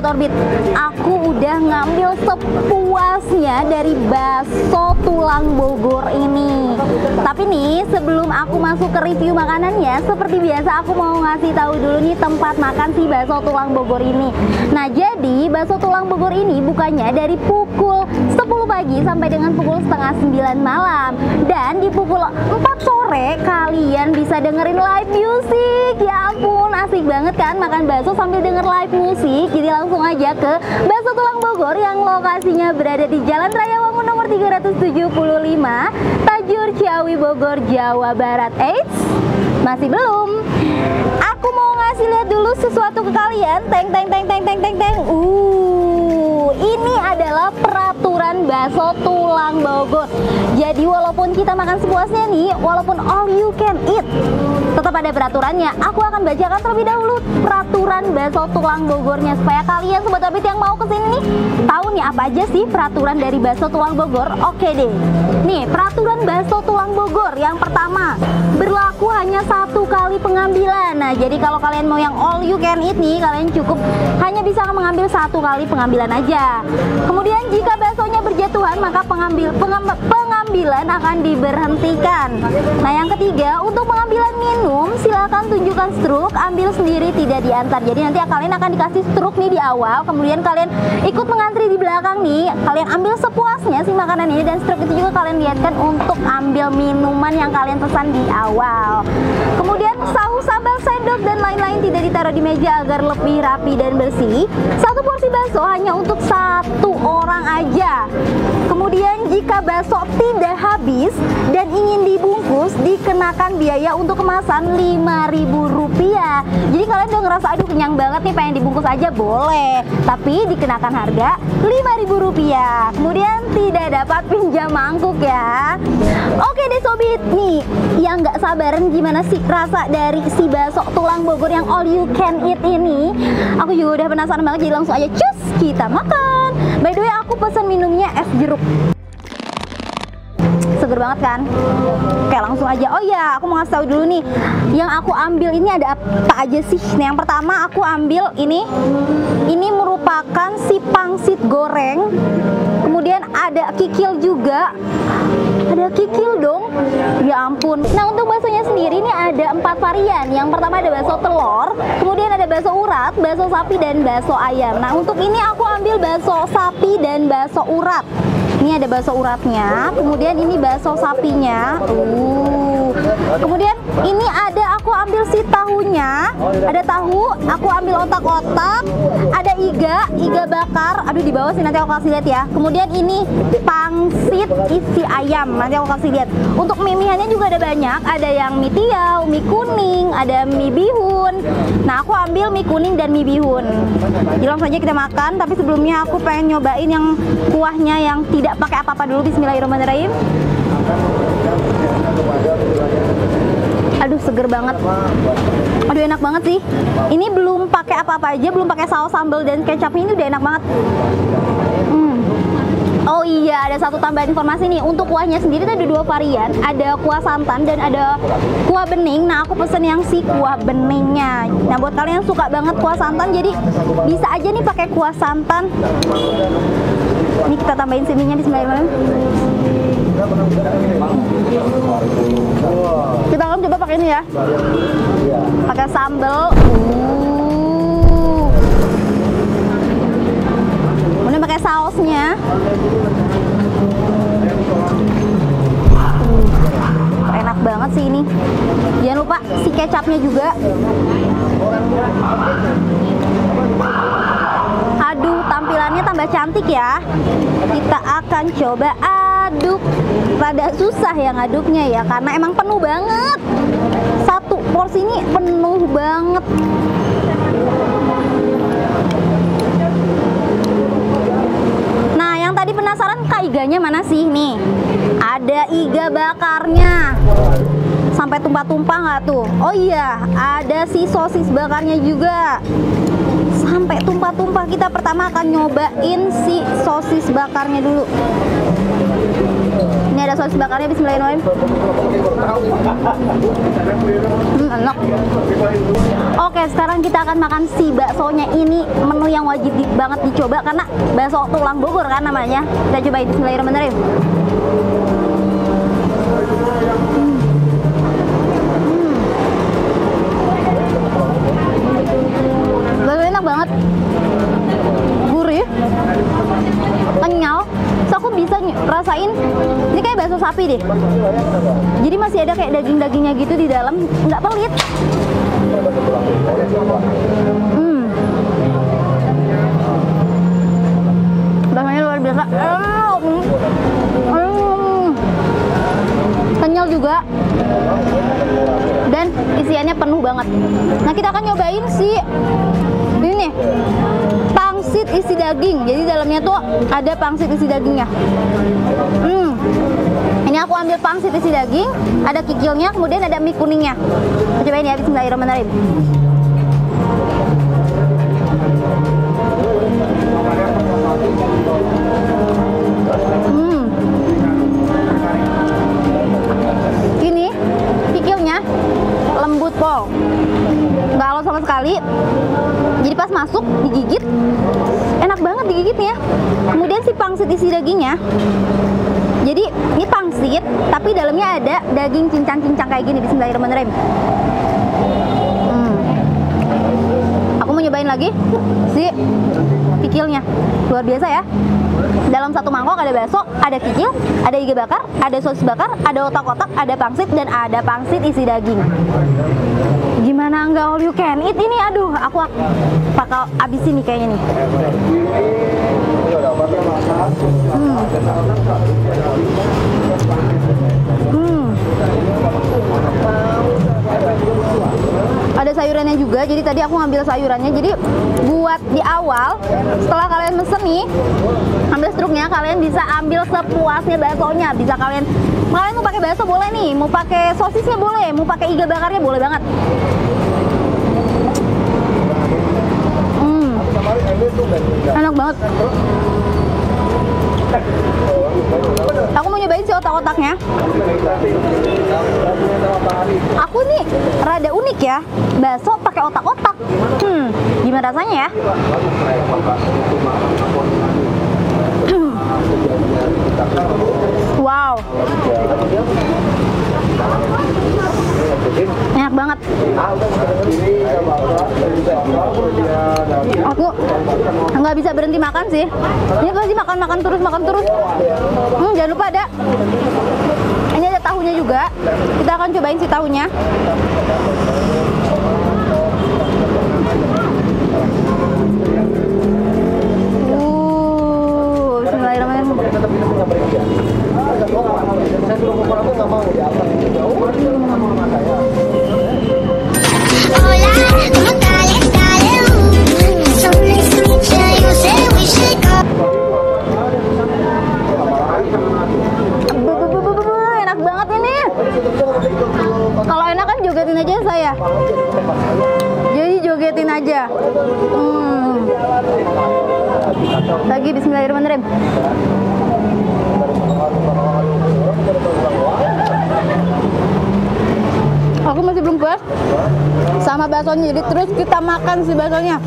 Sobat Orbit, aku udah ngambil sepuasnya dari bakso tulang Bogor ini. Tapi nih, sebelum aku masuk ke review makanannya, seperti biasa aku mau ngasih tahu dulu nih tempat makan si bakso tulang Bogor ini. Nah, jadi bakso tulang Bogor ini bukanya dari pukul 10 pagi sampai dengan pukul setengah 9 malam. Dan di pukul 4 sore kalian bisa dengerin live music. Ya ampun, asik banget kan makan bakso sambil denger live music. Jadi langsung aja ke Bakso Tulang Bogor yang lokasinya berada di Jalan Raya Wangun nomor 375, Tajur, Ciawi, Bogor, Jawa Barat. Eits, masih belum. Aku mau ngasih lihat dulu sesuatu ke kalian. Teng teng teng teng teng teng teng. Ini adalah peraturan bakso tulang Bogor. Jadi walaupun kita makan sepuasnya nih, walaupun all you can eat, tetap ada peraturannya. Aku akan bacakan terlebih dahulu peraturan bakso tulang Bogornya, supaya kalian Sobat Orbit yang mau kesini nih tahu nih apa aja sih peraturan dari bakso tulang Bogor. Oke deh, nih peraturan bakso tulang Bogor yang pertama, berlaku hanya satu kali pengambilan. Nah, jadi kalau kalian mau yang all you can eat nih, kalian cukup hanya bisa mengambil satu kali pengambilan aja. Kemudian jika baksonya berjatuhan, maka pengambilan akan diberhentikan. Nah, yang ketiga, untuk pengambilan minum silakan tunjukkan struk, ambil sendiri tidak diantar. Jadi nanti kalian akan dikasih struk nih di awal, kemudian kalian ikut mengantri di belakang nih. Kalian ambil sepuasnya si makanan ini, dan struk itu juga kalian lihatkan untuk ambil minuman yang kalian pesan di awal. Kemudian saus, sambal, sendok dan lain-lain tidak ditaruh di meja agar lebih rapi dan bersih. Satu porsi bakso hanya untuk satu orang aja. Kemudian jika bakso tidak habis dan ingin dibungkus, dikenakan biaya untuk kemasan Rp5.000. Jadi kalian udah ngerasa aduh kenyang banget nih pengen dibungkus aja, boleh, tapi dikenakan harga Rp5.000. Kemudian tidak dapat pinjam mangkuk ya. Oke deh Sobit, nih yang nggak sabaran gimana sih rasa dari si bakso tulang Bogor yang all you can eat ini. Aku juga udah penasaran banget, jadi langsung aja cus kita makan. By the way, aku pesan minumnya es jeruk. Seger banget kan? Oke, langsung aja. Oh iya, aku mau ngasih tahu dulu nih yang aku ambil ini ada apa aja sih. Nah, yang pertama aku ambil ini merupakan si pangsit goreng. Kemudian ada kikil juga. Ada kikil dong, ya ampun. Nah, untuk baksonya sendiri ini ada 4 varian. Yang pertama ada bakso telur, kemudian ada bakso urat, bakso sapi, dan bakso ayam. Nah, untuk ini aku ambil bakso sapi dan bakso urat. Ini ada bakso uratnya, kemudian ini bakso sapinya. Kemudian ini ada aku ambil si tahunya. Ada tahu, aku ambil otak-otak. Ada iga bakar. Aduh di bawah sih, nanti aku kasih lihat ya. Kemudian ini pangsit isi ayam, nanti aku kasih lihat. Untuk mimihannya juga ada banyak. Ada yang mie tiaw, mie kuning, ada mie bihun. Nah, aku ambil mie kuning dan mie bihun. Jadi langsung aja kita makan. Tapi sebelumnya aku pengen nyobain yang kuahnya yang tidak pakai apa-apa dulu. Bismillahirrahmanirrahim. Aduh seger banget. Aduh enak banget sih. Ini belum pakai apa-apa aja, belum pakai saus, sambal dan kecapnya, ini udah enak banget. Oh iya, ada satu tambahan informasi nih. Untuk kuahnya sendiri ada 2 varian. Ada kuah santan dan ada kuah bening. Nah, aku pesen yang si kuah beningnya. Nah, buat kalian yang suka banget kuah santan, jadi bisa aja nih pakai kuah santan. Ini kita tambahin sininya, bismillahirrahmanirrahim. Kita akan coba pakai ini ya. Pakai sambal. Kemudian pakai sausnya. Enak banget sih ini. Jangan lupa si kecapnya juga. Aduh, tampilannya tambah cantik ya. Kita akan coba aduk. Rada susah ya ngaduknya ya, karena emang penuh banget. Satu porsi ini penuh banget. Nah, yang tadi penasaran Kak iganya mana sih nih? Ada iga bakarnya. Sampai tumpah-tumpah nggak tuh? Oh iya, ada si sosis bakarnya juga. Sampai tumpah-tumpah. Kita pertama akan nyobain si sosis bakarnya dulu. Ini ada sosis bakarnya, bismillahirrahmanirrahim. Enak. Oke, sekarang kita akan makan si baksonya. Ini menu yang wajib banget dicoba karena bakso tulang Bogor kan namanya. Kita cobain, bismillahirrahmanirrahim. Enak banget, gurih, kenyal. So, aku bisa rasain ini kayak bakso sapi deh, jadi masih ada kayak daging-dagingnya gitu di dalam, nggak pelit. Rasanya luar biasa, kenyal juga, dan isiannya penuh banget. Nah, kita akan nyobain si ini nih, pangsit isi daging. Jadi dalamnya tuh ada pangsit isi dagingnya. Ini aku ambil pangsit isi daging, ada kikilnya, kemudian ada mie kuningnya. Cobain ya, bismillahirrahmanirrahim. Ini kikilnya lembut pol, nggak halus sama sekali. Jadi pas masuk digigit, enak banget digigitnya. Kemudian si pangsit isi dagingnya, jadi ini pangsit tapi dalamnya ada daging cincang-cincang kayak gini. Bismillahirrahmanirrahim. Aku mau nyobain lagi si kikilnya, luar biasa ya. Dalam satu mangkok ada bakso, ada kikil, ada iga bakar, ada sosis bakar, ada otak-otak, ada pangsit, dan ada pangsit isi daging. Gimana nggak all you can eat ini? Aduh, aku bakal abis ini kayaknya nih. Ada sayurannya juga, jadi tadi aku ngambil sayurannya. Jadi buat di awal, setelah kalian mesen nih, ambil struknya, kalian bisa ambil sepuasnya baksonya. Bisa kalian mau pakai bakso boleh nih, mau pakai sosisnya boleh, mau pakai iga bakarnya boleh banget. Enak banget. Aku mau nyobain si otak-otaknya. Aku nih rada unik ya, bakso pakai otak-otak. Gimana rasanya ya? Wow, enak banget. Aku nggak bisa berhenti makan sih. Ini pasti makan terus. Jangan lupa ada. Ini ada tahunya juga. Kita akan cobain si tahunya. Lagi, bismillahirrahmanirrahim. Aku masih belum puas sama baksonya, jadi terus kita makan si baksonya.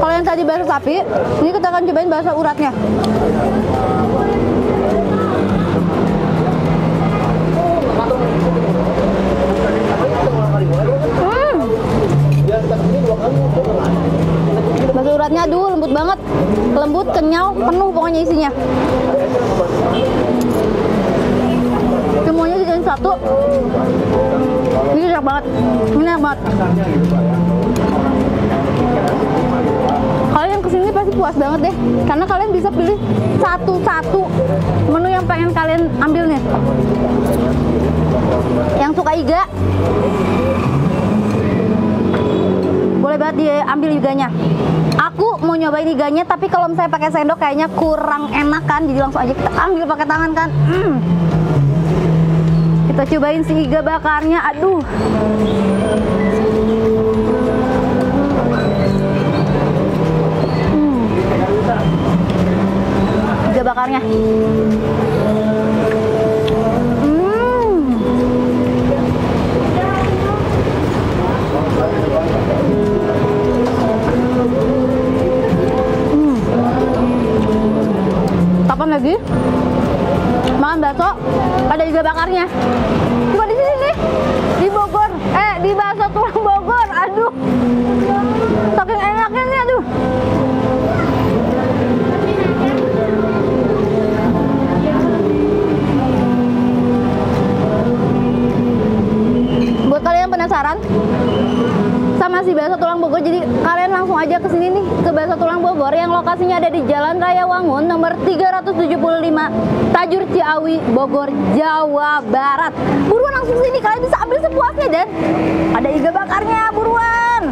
Kalau yang tadi bakso sapi, ini kita akan cobain bakso uratnya. Bakso uratnya, aduh, lembut banget. Lembut, kenyal, penuh pokoknya isinya. Semuanya dijadiin satu. Ini enak banget. Kalian yang kesini pasti puas banget deh, karena kalian bisa pilih satu-satu menu yang pengen kalian ambil nih. Yang suka iga, boleh banget diambil iganya. Aku mau nyobain iganya, tapi kalau misalnya pakai sendok kayaknya kurang enak kan, jadi langsung aja kita ambil pakai tangan kan. Kita cobain si iga bakarnya, aduh. Iga bakarnya. bakso, ada juga bakarnya. Cuma di sini nih, di Bogor, di Bakso Tulang Bogor. Aduh, saking enaknya nih, aduh. Buat kalian yang penasaran sama si Bakso Tulang Bogor, jadi kalian langsung aja ke sini nih, ke Bakso Tulang Bogor yang lokasinya ada di Jalan Raya Wangun nomor 375 Tajur Ciawi, Bogor, Jawa Barat. Buruan langsung sini, kalian bisa ambil sepuasnya dan ada iga bakarnya, buruan.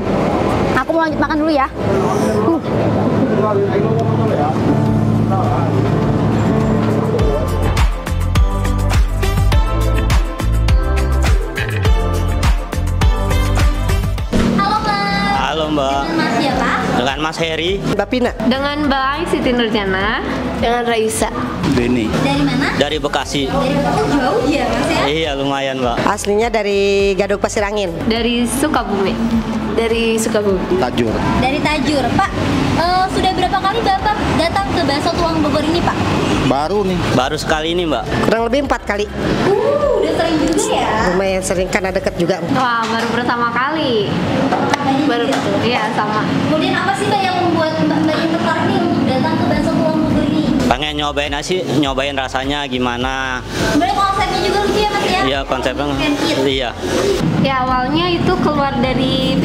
Aku mau lanjut makan dulu ya. Mbak. Mas siapa? Dengan Mas Heri. Mbak Pina. Dengan Mbak Siti Nurjana. Dengan Raisa. Beni. Dari mana? Dari Bekasi. Dari Bekasi, jauh ya Mas ya? Iya lumayan Mbak. Aslinya dari Gadok Pasir Angin. Dari Sukabumi. Dari Sukabumi. Tajur. Dari Tajur. Pak, sudah berapa kali Bapak datang ke Bakso Tulang Bogor ini Pak? Baru nih. Baru sekali ini Mbak. Kurang lebih 4 kali. Udah sering juga ya? Lumayan sering, karena deket juga. Wah, baru pertama kali. Baru, iya sama. Kemudian apa sih Mbak yang membuat Mbak tertarik nih untuk datang ke Bakso Tulang Bogor ini? Pengen nyobain aja sih, nyobain rasanya gimana. Sebenarnya konsepnya juga lucu ya Mas ya? Iya konsepnya. Iya. Ya awalnya itu keluar dari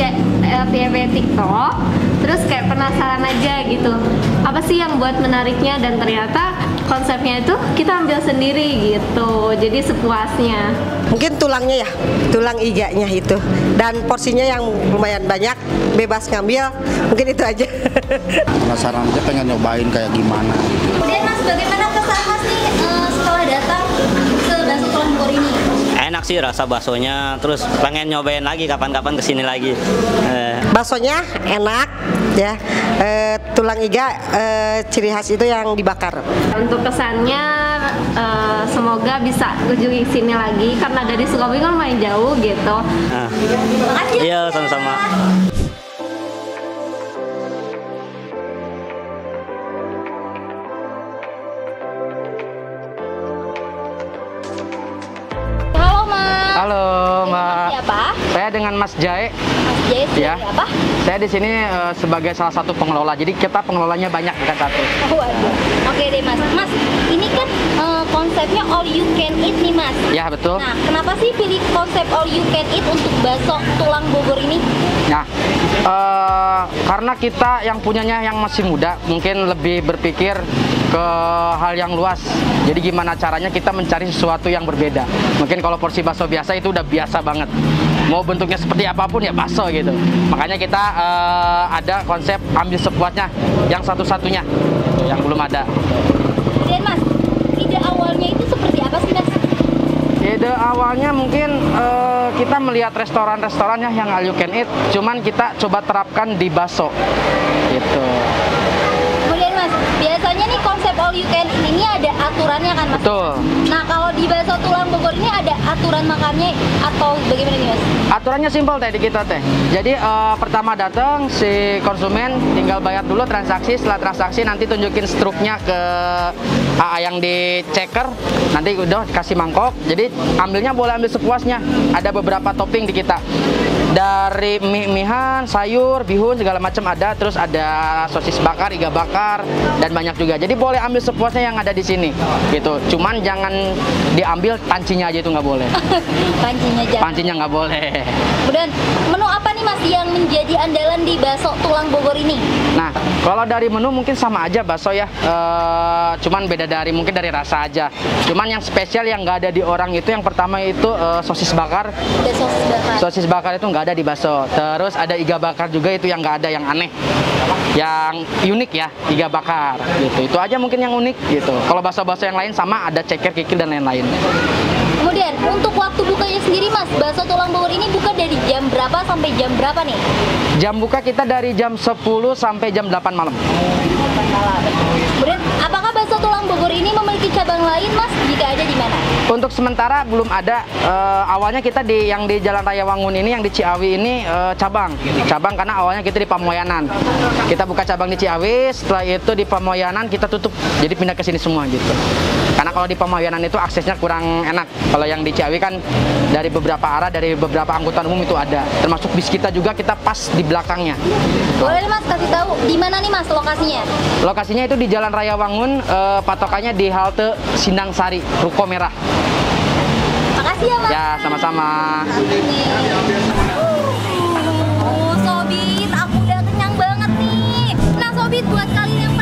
PFP TikTok, terus kayak penasaran aja gitu. Apa sih yang buat menariknya, dan ternyata konsepnya itu kita ambil sendiri gitu, jadi sepuasnya. Mungkin tulangnya ya, tulang iganya itu, dan porsinya yang lumayan banyak, bebas ngambil, mungkin itu aja. Penasaran aja, pengen nyobain kayak gimana. Kemudian Mas, bagaimana kesan Mas nih setelah datang ke Bakso Tulang Bogor ini? Enak sih rasa baksonya, terus pengen nyobain lagi kapan-kapan kesini lagi. Baksonya enak ya, tulang iga ciri khas itu yang dibakar. Untuk kesannya semoga bisa kunjungi sini lagi karena dari Sukabumi kan lumayan jauh gitu. Makasih. Iya sama-sama. Dengan Mas Jae. Mas Jae ya. Apa? Saya di sini sebagai salah satu pengelola. Jadi kita pengelolanya banyak bukan satu. Oh, waduh. Oke deh Mas. Mas, ini kan konsepnya all you can eat nih Mas. Ya betul. Nah, kenapa sih pilih konsep all you can eat untuk Bakso Tulang Bogor ini? Nah, karena kita yang punyanya yang masih muda, mungkin lebih berpikir ke hal yang luas. Jadi gimana caranya kita mencari sesuatu yang berbeda. Mungkin kalau porsi bakso biasa itu udah biasa banget. Mau bentuknya seperti apapun ya bakso gitu. Makanya kita ada konsep ambil sepuasnya, yang satu-satunya, yang belum ada. Dan Mas, ide awalnya itu seperti apa sih Mas? Ide awalnya mungkin kita melihat restoran-restorannya yang all you can eat, cuman kita coba terapkan di bakso gitu. Biasanya nih konsep all you can eat ini ada aturannya kan Mas? Betul. Nah kalau di Bakso Tulang Bogor ini ada aturan makannya atau bagaimana nih Mas? Aturannya simpel teh di kita teh. Jadi pertama datang si konsumen tinggal bayar dulu transaksi. Setelah transaksi nanti tunjukin struknya ke AA yang di checker. Nanti udah kasih mangkok. Jadi ambilnya boleh ambil sepuasnya. Ada beberapa topping di kita. Dari mie-mihan, sayur, bihun segala macam ada. Terus ada sosis bakar, iga bakar, dan banyak juga. Jadi boleh ambil sepuasnya yang ada di sini gitu. Cuman jangan diambil pancinya aja, itu nggak boleh. Pancinya jangan. Pancinya nggak boleh. Kemudian menu apa nih Mas yang menjadi andalan di Bakso Tulang Bogor ini? Nah kalau dari menu mungkin sama aja bakso ya. Cuman beda dari mungkin dari rasa aja. Cuman yang spesial yang nggak ada di orang itu yang pertama itu sosis bakar. Ada sosis bakar. Sosis bakar itu nggak ada di bakso. Terus ada iga bakar juga, itu yang nggak ada, yang aneh, yang unik ya, iga bakar gitu. Itu aja mungkin yang unik gitu. Kalau bakso-bakso yang lain sama, ada ceker, kikil dan lain-lain. Kemudian untuk waktu bukanya sendiri Mas, Bakso Tulang Bogor ini buka dari jam berapa sampai jam berapa nih? Jam buka kita dari jam 10 sampai jam 8 malam. Kemudian apakah bakso Bakso Tulang Bogor ini memiliki cabang lain, Mas? Jika ada di mana? Untuk sementara belum ada. Awalnya kita di Jalan Raya Wangun ini, yang di Ciawi ini cabang karena awalnya kita di Pamoyanan. Kita buka cabang di Ciawi, setelah itu di Pamoyanan kita tutup. Jadi pindah ke sini semua gitu. Karena kalau di Pamoyanan itu aksesnya kurang enak. Kalau yang di Ciawi kan dari beberapa arah, dari beberapa angkutan umum itu ada. Termasuk bis kita juga kita pas di belakangnya. Boleh Mas kasih tahu di mana nih Mas lokasinya? Lokasinya itu di Jalan Raya Wangun, patokannya di halte Sindang Sari, Ruko Merah. Makasih ya Mas. Ya, sama-sama. Sobit, aku udah kenyang banget nih. Nah Sobit, buat kalian yang